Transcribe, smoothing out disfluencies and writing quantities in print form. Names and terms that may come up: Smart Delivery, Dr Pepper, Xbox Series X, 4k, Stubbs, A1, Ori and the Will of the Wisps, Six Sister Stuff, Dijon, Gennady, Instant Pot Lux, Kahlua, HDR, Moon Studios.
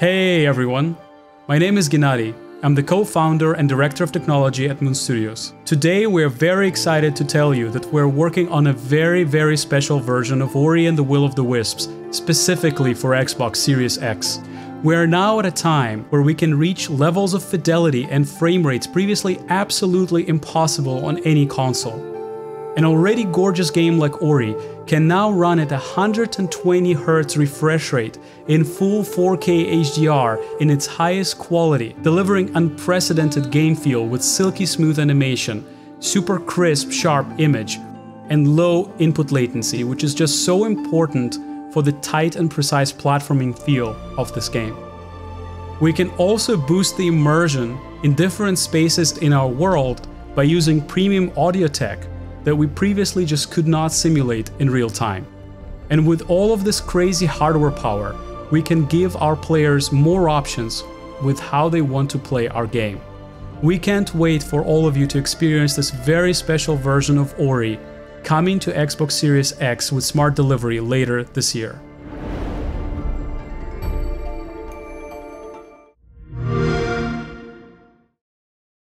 Hey everyone, my name is Gennady. I'm the co-founder and director of technology at Moon Studios. Today we're very excited to tell you that we're working on a very special version of Ori and the Will of the Wisps, specifically for Xbox Series X. We are now at a time where we can reach levels of fidelity and frame rates previously absolutely impossible on any console. An already gorgeous game like Ori can now run at 120Hz refresh rate in full 4K HDR in its highest quality, delivering unprecedented game feel with silky smooth animation, super crisp, sharp image, and low input latency, which is just so important for the tight and precise platforming feel of this game. We can also boost the immersion in different spaces in our world by using premium audio tech that we previously just could not simulate in real time. And with all of this crazy hardware power, we can give our players more options with how they want to play our game. We can't wait for all of you to experience this very special version of Ori coming to Xbox Series X with Smart Delivery later this year.